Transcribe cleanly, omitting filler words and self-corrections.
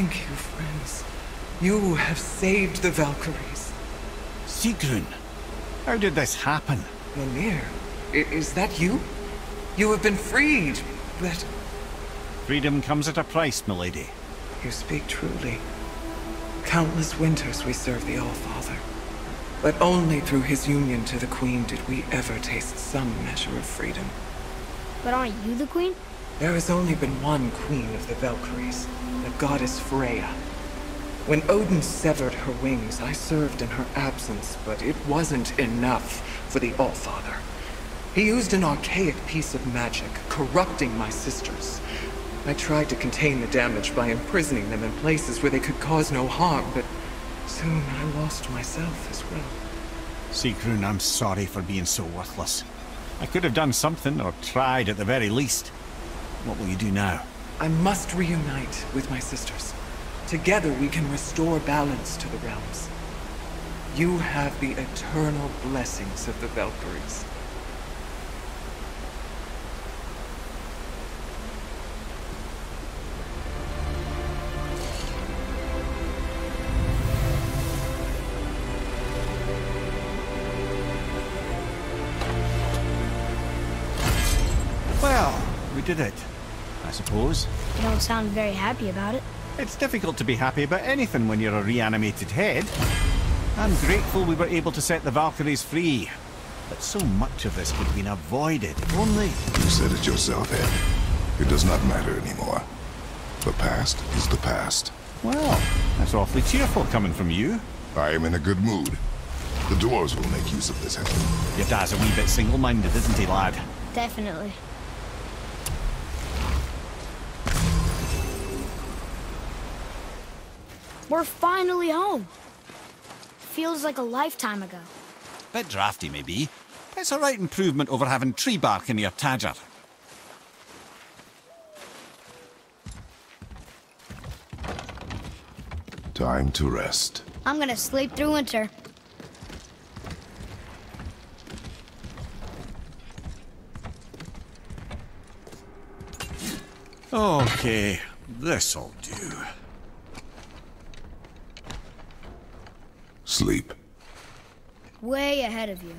Thank you, friends. You have saved the Valkyries. Sigrun, how did this happen? Valir, is that you? You have been freed, but... Freedom comes at a price, milady. You speak truly. Countless winters we serve the Allfather. But only through his union to the Queen did we ever taste some measure of freedom. But aren't you the Queen? There has only been one Queen of the Valkyries, the goddess Freya. When Odin severed her wings, I served in her absence, but it wasn't enough for the Allfather. He used an archaic piece of magic, corrupting my sisters. I tried to contain the damage by imprisoning them in places where they could cause no harm, but soon I lost myself as well. Sigrun, I'm sorry for being so worthless. I could have done something, or tried at the very least. What will you do now? I must reunite with my sisters. Together we can restore balance to the realms. You have the eternal blessings of the Valkyries. Did it, I suppose. You don't sound very happy about it. It's difficult to be happy about anything when you're a reanimated head. I'm grateful we were able to set the Valkyries free, but so much of this could have been avoided if only... You said it yourself, Ed. It does not matter anymore. The past is the past. Well, that's awfully cheerful coming from you. I am in a good mood. The dwarves will make use of this heaven. Your dad's a wee bit single-minded, isn't he, lad? Definitely. We're finally home. Feels like a lifetime ago. Bit drafty, maybe. It's a right improvement over having tree bark in your tadger. Time to rest. I'm gonna sleep through winter. Okay, this'll do. Sleep. Way ahead of you.